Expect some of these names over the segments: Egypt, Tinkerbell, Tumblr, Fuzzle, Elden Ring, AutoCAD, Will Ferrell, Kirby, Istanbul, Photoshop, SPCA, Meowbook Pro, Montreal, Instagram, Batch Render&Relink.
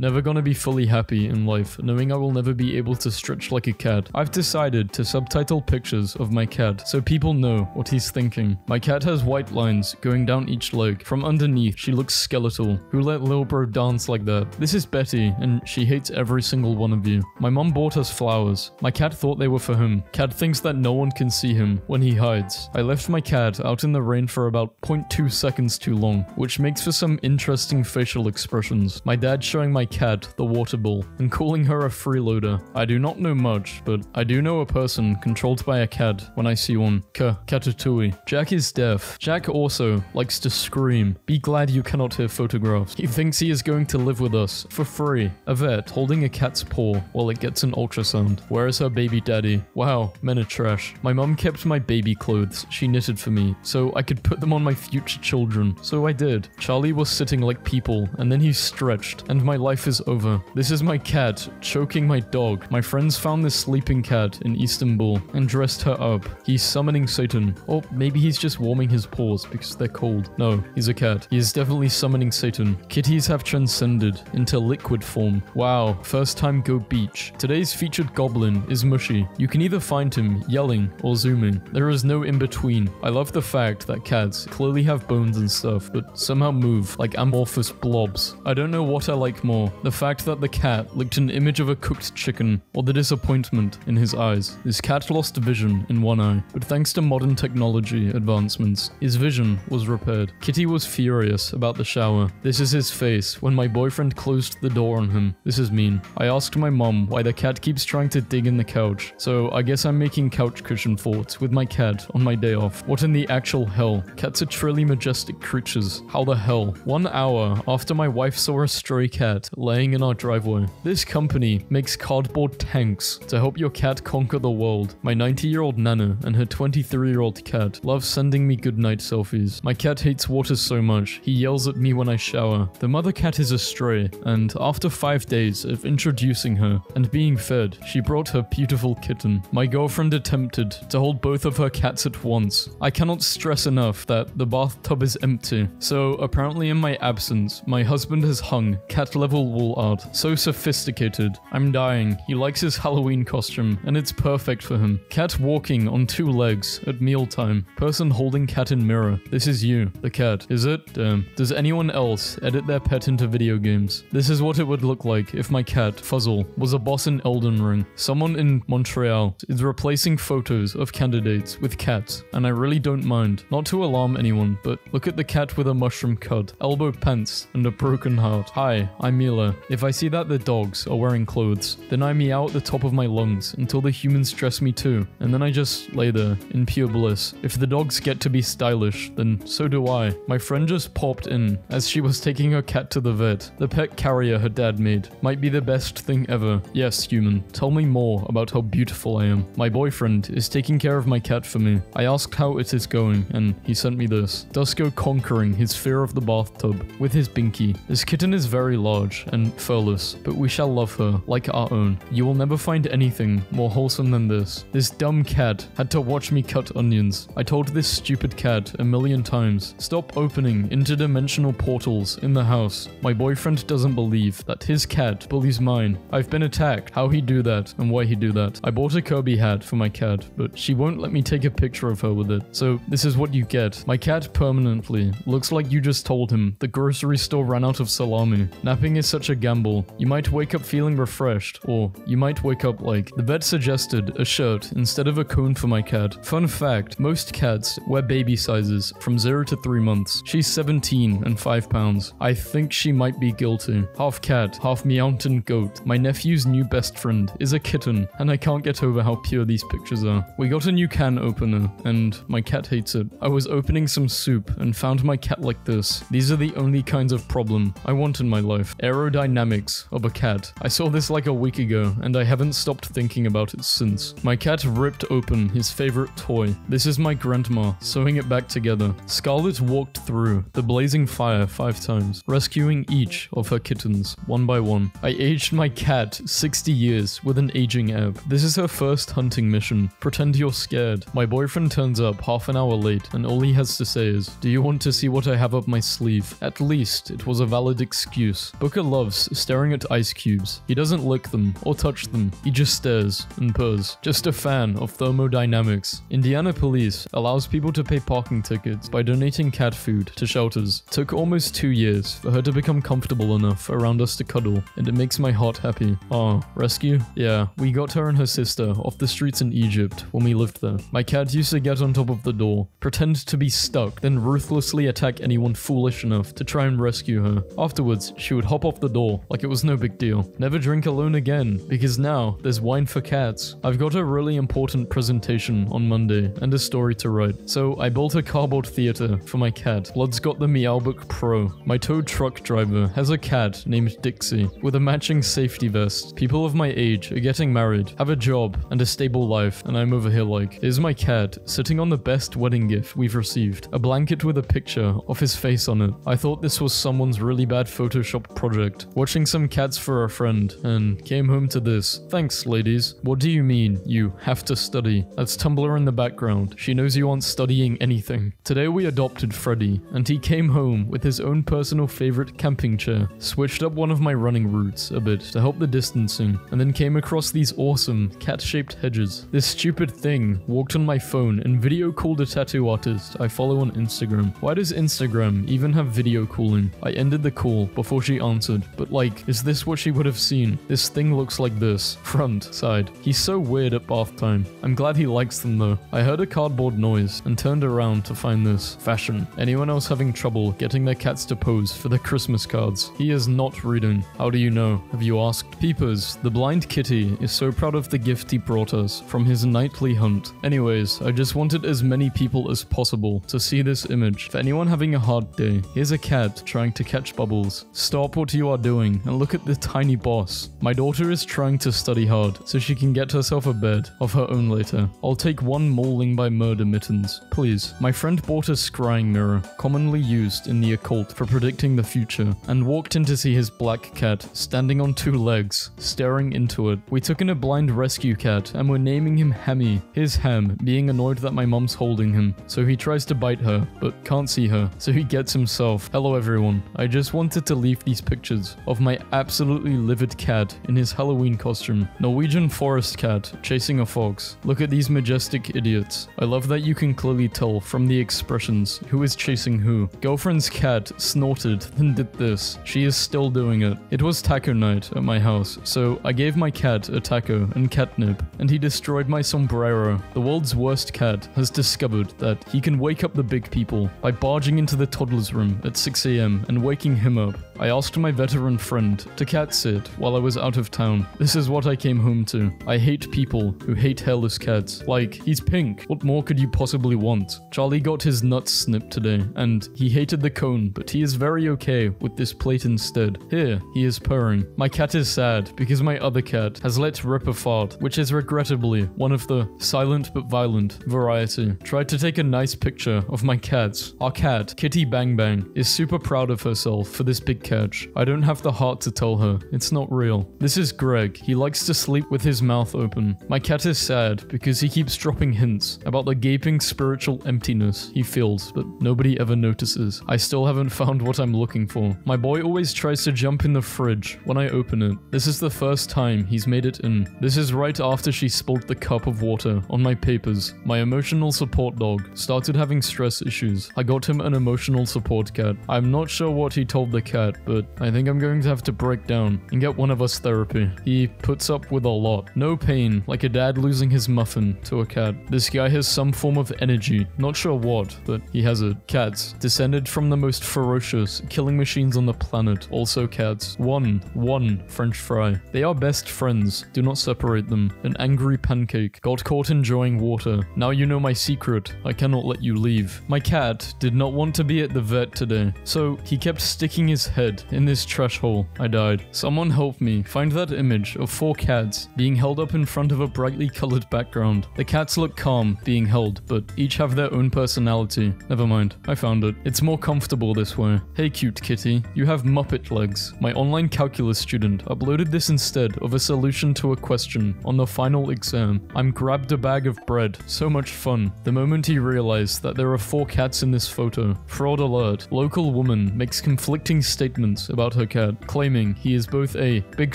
Never gonna be fully happy in life, knowing I will never be able to stretch like a cat. I've decided to subtitle pictures of my cat, so people know what he's thinking. My cat has white lines going down each leg. From underneath, she looks skeletal. Who let Lil Bro dance like that? This is Betty, and she hates every single one of you. My mom bought us flowers. My cat thought they were for him. Cat thinks that no one can see him when he hides. I left my cat out in the rain for about 0.2 seconds too long, which makes for some interesting facial expressions. My dad showing my cat the water bowl and calling her a freeloader. I do not know much, but I do know a person controlled by a cat when I see one. Katatui. Jack is deaf. Jack also likes to scream. Be glad you cannot hear photographs. He thinks he is going to live with us for free. Yvette holding a cat's paw while it gets an ultrasound. Where is her baby daddy? Wow, men are trash. My mum kept my baby clothes she knitted for me so I could put them on my future children. So I did. Charlie was sitting like people and then he stretched and my life is over. This is my cat choking my dog. My friends found this sleeping cat in Istanbul and dressed her up. He's summoning Satan. Or maybe he's just warming his paws because they're cold. No, he's a cat. He is definitely summoning Satan. Kitties have transcended into liquid form. Wow, first time go beach. Today's featured goblin is Mushy. You can either find him yelling or zooming. There is no in between. I love the fact that cats clearly have bones and stuff, but somehow move like amorphous blobs. I don't know what I like more. The fact that the cat licked an image of a cooked chicken, or the disappointment in his eyes. This cat lost vision in one eye, but thanks to modern technology advancements, his vision was repaired. Kitty was furious about the shower. This is his face when my boyfriend closed the door on him. This is mean. I asked my mom why the cat keeps trying to dig in the couch, so I guess I'm making couch cushion forts with my cat on my day off. What in the actual hell? Cats are truly majestic creatures. How the hell? 1 hour after my wife saw a stray cat laying in our driveway. This company makes cardboard tanks to help your cat conquer the world. My 90-year-old Nana and her 23-year-old cat love sending me goodnight selfies. My cat hates water so much, he yells at me when I shower. The mother cat is a stray, and after 5 days of introducing her and being fed, she brought her beautiful kitten. My girlfriend attempted to hold both of her cats at once. I cannot stress enough that the bathtub is empty. So apparently in my absence, my husband has hung cat level wool art. So sophisticated. I'm dying. He likes his Halloween costume and it's perfect for him. Cat walking on two legs at mealtime. Person holding cat in mirror. This is you, the cat. Is it? Damn. Does anyone else edit their pet into video games? This is what it would look like if my cat, Fuzzle, was a boss in Elden Ring. Someone in Montreal is replacing photos of candidates with cats and I really don't mind. Not to alarm anyone, but look at the cat with a mushroom cut, elbow pants, and a broken heart. Hi, I'm Mila. If I see that the dogs are wearing clothes, then I meow at the top of my lungs until the humans dress me too, and then I just lay there in pure bliss. If the dogs get to be stylish, then so do I. My friend just popped in as she was taking her cat to the vet. The pet carrier her dad made might be the best thing ever. Yes, human, tell me more about how beautiful I am. My boyfriend is taking care of my cat for me. I asked how it is going, and he sent me this. Dusko conquering his fear of the bathtub with his binky. This kitten is very large and furless, but we shall love her like our own. You will never find anything more wholesome than this. This dumb cat had to watch me cut onions. I told this stupid cat a million times, stop opening interdimensional portals in the house. My boyfriend doesn't believe that his cat bullies mine. I've been attacked. How he do that and why he do that. I bought a Kirby hat for my cat, but she won't let me take a picture of her with it. So this is what you get. My cat permanently looks like you just told him the grocery store ran out of salami. Napping is such a gamble. You might wake up feeling refreshed, or you might wake up like. The vet suggested a shirt instead of a cone for my cat. Fun fact, most cats wear baby sizes from 0 to 3 months. She's 17 and 5 pounds. I think she might be guilty. Half cat, half meowton goat. My nephew's new best friend is a kitten, and I can't get over how pure these pictures are. We got a new can opener, and my cat hates it. I was opening some soup and found my cat like this. These are the only kinds of problem I want in my life. Aerodynamics of a cat. I saw this like a week ago and I haven't stopped thinking about it since. My cat ripped open his favorite toy. This is my grandma sewing it back together. Scarlet walked through the blazing fire 5 times, rescuing each of her kittens one by one. I aged my cat 60 years with an aging app. This is her first hunting mission. Pretend you're scared. My boyfriend turns up half an hour late and all he has to say is, do you want to see what I have up my sleeve? At least it was a valid excuse. Book a loves staring at ice cubes. He doesn't lick them or touch them. He just stares and purrs. Just a fan of thermodynamics. Indiana police allows people to pay parking tickets by donating cat food to shelters. Took almost 2 years for her to become comfortable enough around us to cuddle, and it makes my heart happy. Oh, rescue? Yeah, we got her and her sister off the streets in Egypt when we lived there. My cat used to get on top of the door, pretend to be stuck, then ruthlessly attack anyone foolish enough to try and rescue her. Afterwards, she would hop off the door like it was no big deal. Never drink alone again, because now there's wine for cats. I've got a really important presentation on Monday and a story to write, so I built a cardboard theater for my cat. Blood's got the Meowbook Pro. My tow truck driver has a cat named Dixie with a matching safety vest. People of my age are getting married, have a job and a stable life, and I'm over here like, here's my cat sitting on the best wedding gift we've received, a blanket with a picture of his face on it. I thought this was someone's really bad Photoshop project, watching some cats for a friend, and came home to this. Thanks, ladies. What do you mean you have to study? That's Tumblr in the background. She knows you aren't studying anything. Today we adopted Freddy, and he came home with his own personal favorite camping chair. Switched up one of my running routes a bit to help the distancing, and then came across these awesome cat-shaped hedges. This stupid thing walked on my phone and video called a tattoo artist I follow on Instagram. Why does Instagram even have video calling? I ended the call before she answered, but like, is this what she would have seen? This thing looks like this. Front, side. He's so weird at bath time. I'm glad he likes them though. I heard a cardboard noise and turned around to find this. Fashion. Anyone else having trouble getting their cats to pose for their Christmas cards? He is not reading. How do you know? Have you asked? Peepers. The blind kitty is so proud of the gift he brought us from his nightly hunt. Anyways, I just wanted as many people as possible to see this image. For anyone having a hard day, here's a cat trying to catch bubbles. Stop what you are doing and look at the tiny boss. My daughter is trying to study hard so she can get herself a bed of her own later. I'll take one mauling by murder mittens, please. My friend bought a scrying mirror, commonly used in the occult for predicting the future, and walked in to see his black cat standing on two legs, staring into it. We took in a blind rescue cat and were naming him Hammy. His Ham being annoyed that my mom's holding him, so he tries to bite her, but can't see her, so he gets himself. Hello everyone. I just wanted to leave these pictures of my absolutely livid cat in his Halloween costume. Norwegian forest cat chasing a fox. Look at these majestic idiots. I love that you can clearly tell from the expressions who is chasing who. Girlfriend's cat snorted, then did this. She is still doing it. It was taco night at my house, so I gave my cat a taco and catnip, and he destroyed my sombrero. The world's worst cat has discovered that he can wake up the big people by barging into the toddler's room at 6 AM and waking him up. I asked my veteran friend to cat sit while I was out of town. This is what I came home to. I hate people who hate hairless cats. Like, he's pink. What more could you possibly want? Charlie got his nuts snipped today, and he hated the cone, but he is very okay with this plate instead. Here, he is purring. My cat is sad because my other cat has let rip a fart, which is regrettably one of the silent but violent variety. Tried to take a nice picture of my cats. Our cat, Kitty Bang Bang, is super proud of herself for this big catch. I don't have the heart to tell her. It's not real. This is Greg. He likes to sleep with his mouth open. My cat is sad because he keeps dropping hints about the gaping spiritual emptiness he feels, but nobody ever notices. I still haven't found what I'm looking for. My boy always tries to jump in the fridge when I open it. This is the first time he's made it in. This is right after she spilled the cup of water on my papers. My emotional support dog started having stress issues. I got him an emotional support cat. I'm not sure what he told the cat, but I think I'm going to have to break down and get one of us therapy. He puts up with a lot. No pain, like a dad losing his muffin to a cat. This guy has some form of energy, not sure what, but he has it. Cats, descended from the most ferocious killing machines on the planet, also cats. One French fry. They are best friends, do not separate them. An angry pancake, got caught enjoying water. Now you know my secret, I cannot let you leave. My cat did not want to be at the vet today, so he kept sticking his head in this trash hole. I died. Someone help me find that image of four cats being held up in front of a brightly colored background. The cats look calm being held, but each have their own personality. Never mind, I found it. It's more comfortable this way. Hey cute kitty, you have Muppet legs. My online calculus student uploaded this instead of a solution to a question on the final exam. I'm grabbed a bag of bread. So much fun. The moment he realized that there are four cats in this photo. Fraud alert. Local woman makes conflicting statements about AutoCAD, claiming he is both a big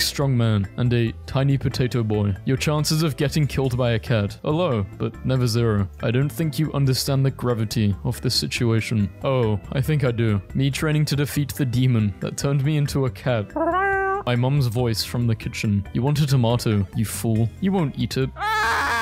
strong man and a tiny potato boy. Your chances of getting killed by a cat are low, but never zero. I don't think you understand the gravity of this situation. Oh, I think I do. Me training to defeat the demon that turned me into a cat. My mum's voice from the kitchen. You want a tomato, you fool. You won't eat it.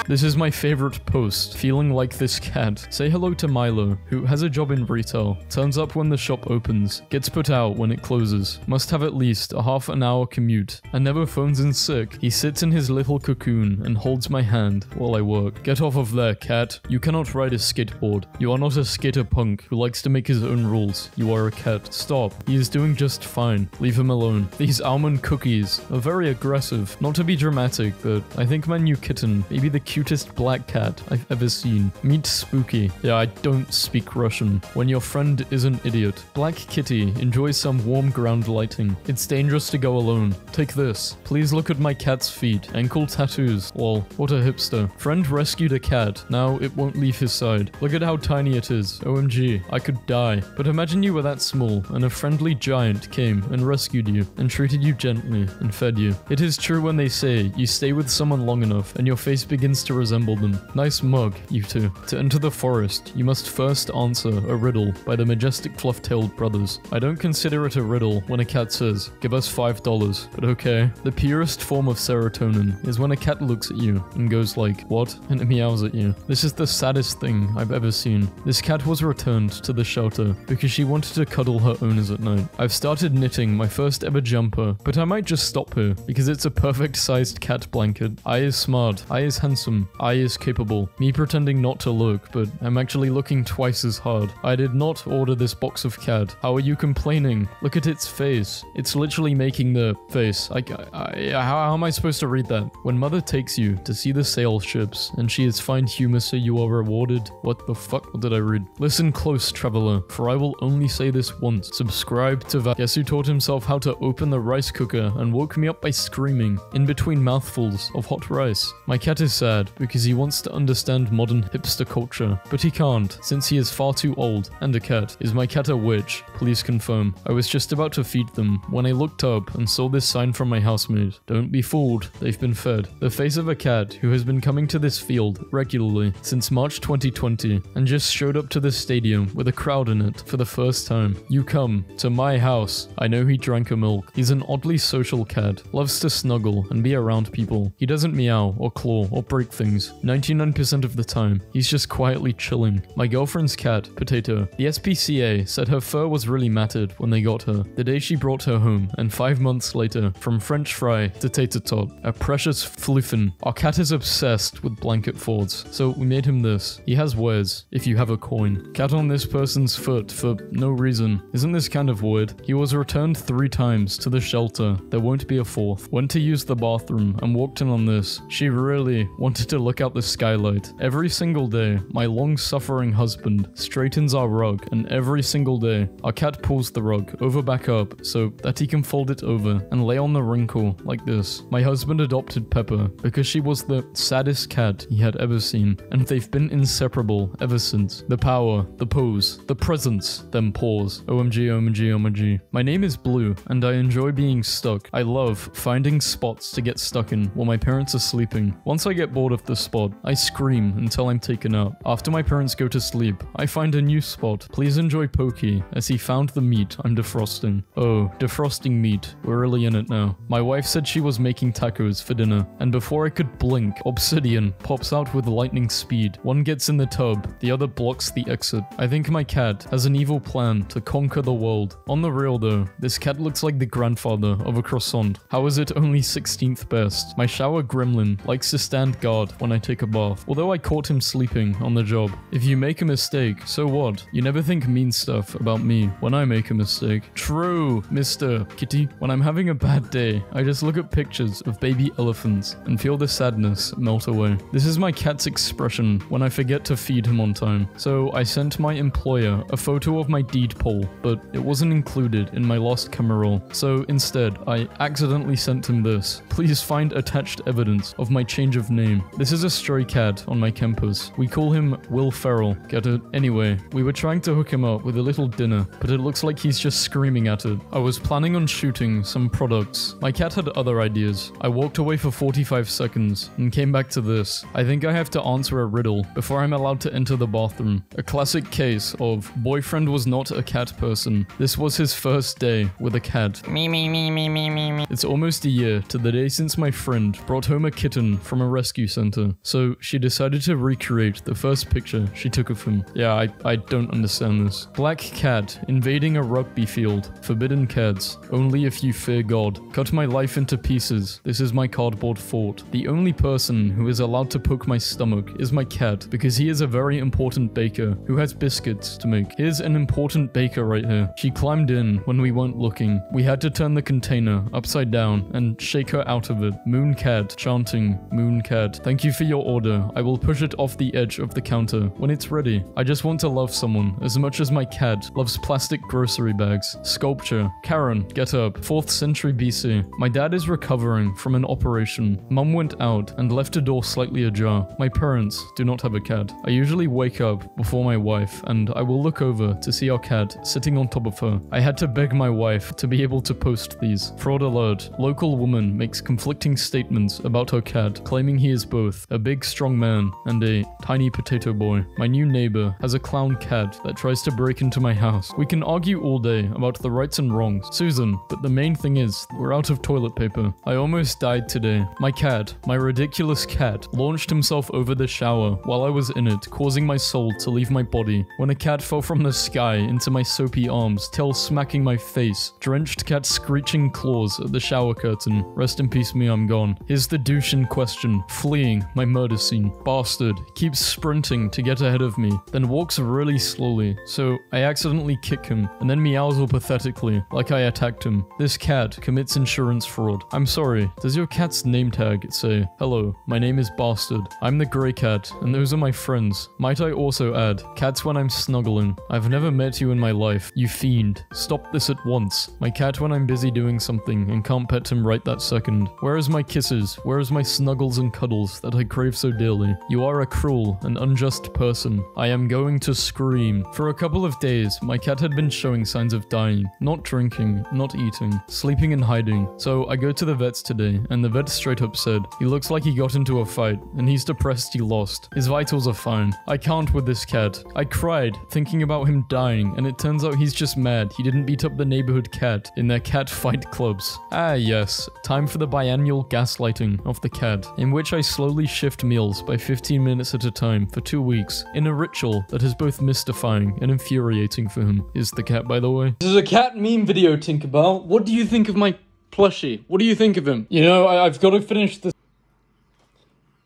This is my favorite post, feeling like this cat. Say hello to Milo, who has a job in retail, turns up when the shop opens, gets put out when it closes, must have at least a half-an-hour commute, and never phones in sick. He sits in his little cocoon and holds my hand while I work. Get off of there, cat. You cannot ride a skateboard. You are not a skater punk who likes to make his own rules. You are a cat. Stop. He is doing just fine. Leave him alone. These almond cookies are very aggressive. Not to be dramatic, but I think my new kitten, maybe the cutest black cat I've ever seen. Meet Spooky. Yeah, I don't speak Russian. When your friend is an idiot. Black Kitty enjoys some warm ground lighting. It's dangerous to go alone. Take this. Please look at my cat's feet. Ankle tattoos. Lol. What a hipster. Friend rescued a cat. Now it won't leave his side. Look at how tiny it is. OMG. I could die. But imagine you were that small and a friendly giant came and rescued you and treated you gently and fed you. It is true when they say you stay with someone long enough and your face begins to resemble them. Nice mug, you two. To enter the forest, you must first answer a riddle by the majestic fluff-tailed brothers. I don't consider it a riddle when a cat says, give us $5, but okay. The purest form of serotonin is when a cat looks at you and goes like, what? And it meows at you. This is the saddest thing I've ever seen. This cat was returned to the shelter because she wanted to cuddle her owners at night. I've started knitting my first ever jumper, but I might just stop here because it's a perfect sized cat blanket. I is smart. I is handsome. I is capable. Me pretending not to look, but I'm actually looking twice as hard. I did not order this box of cat. How are you complaining? Look at its face. It's literally making the face. How am I supposed to read that? When mother takes you to see the sail ships and she is fine humor so you are rewarded. What the fuck did I read? Listen close, traveler, for I will only say this once. Subscribe to Val. Guess who taught himself how to open the rice cooker and woke me up by screaming in between mouthfuls of hot rice. My cat is sad because he wants to understand modern hipster culture, but he can't since he is far too old and a cat. Is my cat a witch? Please confirm. I was just about to feed them when I looked up and saw this sign from my housemaid. Don't be fooled, they've been fed. The face of a cat who has been coming to this field regularly since March 2020 and just showed up to this stadium with a crowd in it for the first time. You come to my house. I know he drank a milk. He's an oddly social cat, loves to snuggle and be around people. He doesn't meow or claw or break things. 99% of the time, he's just quietly chilling. My girlfriend's cat, Potato. The SPCA said her fur was really matted when they got her, the day she brought her home, and 5 months later, from French fry to tater tot, a precious fluffin. Our cat is obsessed with blanket fords, so we made him this. He has wares, if you have a coin. Cat on this person's foot for no reason. Isn't this kind of weird? He was returned 3 times to the shelter. There won't be a 4th. Went to use the bathroom and walked in on this. She really wanted to look out the skylight. Every single day, my long-suffering husband straightens our rug, and every single day, our cat pulls the rug over back up so that he can fold it over and lay on the wrinkle like this. My husband adopted Pepper because she was the saddest cat he had ever seen, and they've been inseparable ever since. The power, the pose, the presence, them paws. OMG, OMG, OMG. My name is Blue, and I enjoy being stuck. I love finding spots to get stuck in while my parents are sleeping. Once I get bored of the spot, I scream until I'm taken out. After my parents go to sleep, I find a new spot. Please enjoy Pokey, as he found the meat I'm defrosting. Oh, defrosting meat. We're really in it now. My wife said she was making tacos for dinner, and before I could blink, Obsidian pops out with lightning speed. One gets in the tub, the other blocks the exit. I think my cat has an evil plan to conquer the world. On the real though, this cat looks like the grandfather of a croissant. How is it only 16th best? My shower gremlin likes to stand guard when I take a bath, although I caught him sleeping on the job. If you make a mistake, so what? You never think mean stuff about me when I make a mistake. True, Mr. Kitty. When I'm having a bad day, I just look at pictures of baby elephants and feel the sadness melt away. This is my cat's expression when I forget to feed him on time. So I sent my employer a photo of my deed poll, but it wasn't included in my lost camera roll. So instead, I accidentally sent him this. Please find attached evidence of my change of name. him. This is a stray cat on my campus. We call him Will Ferrell. Get it? Anyway, we were trying to hook him up with a little dinner, but it looks like he's just screaming at it. I was planning on shooting some products. My cat had other ideas. I walked away for 45 seconds and came back to this. I think I have to answer a riddle before I'm allowed to enter the bathroom. A classic case of boyfriend was not a cat person. This was his first day with a cat. Me. It's almost a year to the day since my friend brought home a kitten from a rescue center. So she decided to recreate the first picture she took of him. Yeah, I don't understand this. Black cat invading a rugby field. Forbidden cats. Only if you fear God. Cut my life into pieces. This is my cardboard fort. The only person who is allowed to poke my stomach is my cat because he is a very important baker who has biscuits to make. Here's an important baker right here. She climbed in when we weren't looking. We had to turn the container upside down and shake her out of it. Moon cat chanting, moon cat. Thank you for your order. I will push it off the edge of the counter when it's ready. I just want to love someone as much as my cat loves plastic grocery bags. Sculpture. Karen, get up. 4th century BC. My dad is recovering from an operation. Mum went out and left a door slightly ajar. My parents do not have a cat. I usually wake up before my wife and I will look over to see our cat sitting on top of her. I had to beg my wife to be able to post these. Fraud alert. Local woman makes conflicting statements about her cat, claiming he is both a big strong man and a tiny potato boy. My new neighbor has a clown cat that tries to break into my house. We can argue all day about the rights and wrongs, Susan, but the main thing is we're out of toilet paper. I almost died today. My cat, my ridiculous cat, launched himself over the shower while I was in it, causing my soul to leave my body. When a cat fell from the sky into my soapy arms, tail smacking my face, drenched cat screeching claws at the shower curtain. Rest in peace me, I'm gone. Here's the douche in question, fleeing my murder scene. Bastard keeps sprinting to get ahead of me, then walks really slowly, so I accidentally kick him, and then meows all pathetically, like I attacked him. This cat commits insurance fraud. I'm sorry, does your cat's name tag say, hello, my name is Bastard, I'm the grey cat, and those are my friends. Might I also add, cats when I'm snuggling. I've never met you in my life, you fiend. Stop this at once. My cat when I'm busy doing something and can't pet him right that second. Where is my kisses? Where is my snuggles and cuddles that I crave so dearly? You are a cruel and unjust person. I am going to scream. For a couple of days, my cat had been showing signs of dying. Not drinking, not eating, sleeping and hiding. So I go to the vets today, and the vet straight up said, he looks like he got into a fight, and he's depressed he lost. His vitals are fine. I can't with this cat. I cried, thinking about him dying, and it turns out he's just mad he didn't beat up the neighborhood cat in their cat fight clubs. Ah yes, time for the biannual gaslighting of the cat, in which I slowly shift meals by 15 minutes at a time for 2 weeks, in a ritual that is both mystifying and infuriating for him. Is the cat, by the way. This is a cat meme video, Tinkerbell. What do you think of my plushie? What do you think of him? You know, I've got to finish this.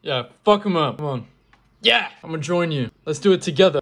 Yeah, fuck him up. Come on. Yeah! I'm gonna join you. Let's do it together.